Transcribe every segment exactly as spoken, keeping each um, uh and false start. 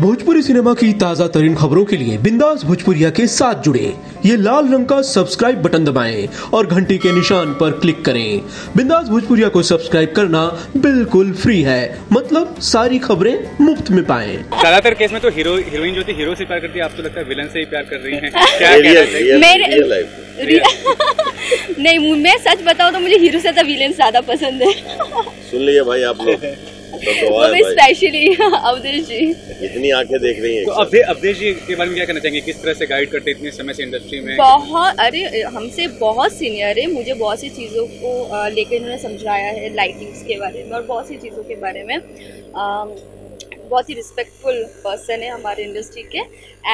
Bhojpuri cinema की ताज़ा तरीन खबरों के लिए बिंदास भोजपुरिया के साथ जुड़े। ये लाल रंग का सब्सक्राइब बटन दबाएं और घंटी के निशान पर क्लिक करें। बिंदास भोजपुरिया को सब्सक्राइब करना बिल्कुल फ्री है, मतलब सारी खबरें मुफ्त में पाएं। ज्यादातर केस में तो हीरो हीरोइन जो थी हीरो से प्यार करती है, आपको लगता है विलन से ही प्यार कर रही है, क्या कहना? नहीं, मैं सच बताऊँ तो मुझे हीरो से तो विलन ज्यादा पसंद है। सुन लिया भाई आप लोग, स्पेशली अवधेश जी इतनी आंखें देख रही हैं। तो अवधे, अवधेश जी के बारे में क्या कहना चाहेंगे, किस तरह से गाइड करते हैं इतने समय से इंडस्ट्री में? बहुत, अरे हमसे बहुत सीनियर है, मुझे बहुत सी चीज़ों को लेकर इन्होंने समझाया है, लाइटिंग्स के बारे में और बहुत सी चीज़ों के बारे में। आ, बहुत ही रिस्पेक्टफुल पर्सन है हमारे इंडस्ट्री के।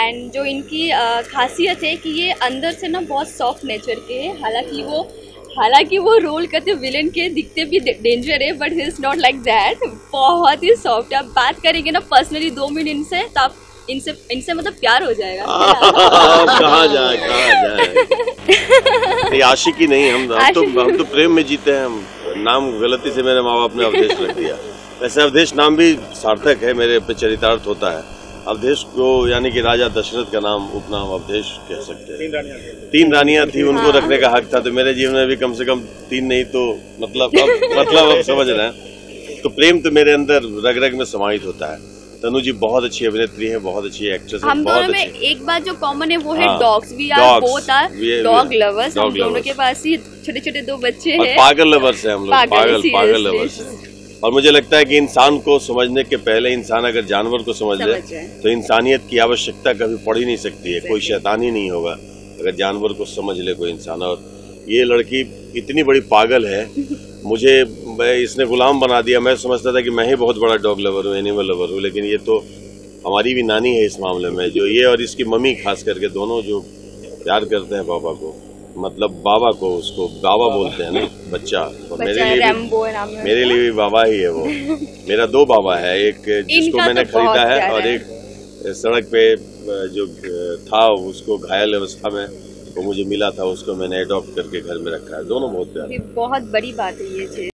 एंड जो इनकी खासियत है कि ये अंदर से ना बहुत सॉफ्ट नेचर के है, हालाँकि वो हालांकि वो रोल करते विलेन के दिखते भी डेंजर है, but he is not like that. बहुत ही सॉफ्ट। आप बात करेंगे ना पर्सनली दो मिनट इनसे तो आप इनसे इनसे मतलब प्यार हो जाएगा। कहाँ जाए कहाँ जाए आशिकी नहीं, हम हम तो हम तो प्रेम में जीते हैं। हम नाम गलती से मेरे माँ बाप ने अवधेश रख दिया, वैसे अवधेश नाम भी सार्थक है, मेरे पे चरितार्थ होता है। अवधेश को यानी कि राजा दशरथ का नाम उपनाम अवधेश कह सकते हैं। तीन रानियां थी, उनको रखने का हक था, तो मेरे जीवन में भी कम से कम तीन नहीं तो मतलब अब, मतलब अब समझ रहे हैं। तो प्रेम तो मेरे अंदर रग रग में समाहित होता है। तनु जी बहुत अच्छी अभिनेत्री है, बहुत अच्छी एक्ट्रेस है। हम दोनों में एक बात जो कॉमन है वो है dogs. We are both are dog lovers. हम दोनों के पास ही छोटे छोटे दो बच्चे हैं, पागल लवर्स है हम लोग, पागल पागल लवर्स। और मुझे लगता है कि इंसान को समझने के पहले इंसान अगर जानवर को समझ ले तो इंसानियत की आवश्यकता कभी पड़ ही नहीं सकती है। कोई शैतानी नहीं होगा अगर जानवर को समझ ले कोई इंसान। और ये लड़की इतनी बड़ी पागल है, मुझे इसने गुलाम बना दिया। मैं समझता था कि मैं ही बहुत बड़ा डॉग लवर हूँ, एनिमल लवर हूँ, लेकिन ये तो हमारी भी नानी है इस मामले में। जो ये और इसकी मम्मी खास करके दोनों जो प्यार करते हैं बाबा को, मतलब बाबा को, उसको गावा बोलते हैं ना बच्चा, और बच्चा मेरे लिए भी, मेरे लिए भी बाबा ही है वो। मेरा दो बाबा है, एक जिसको मैंने तो खरीदा है और एक सड़क पे जो था उसको घायल अवस्था में वो मुझे मिला था, उसको मैंने एडॉप्ट करके घर में रखा है। दोनों बहुत प्यार, बहुत बड़ी बात है ये।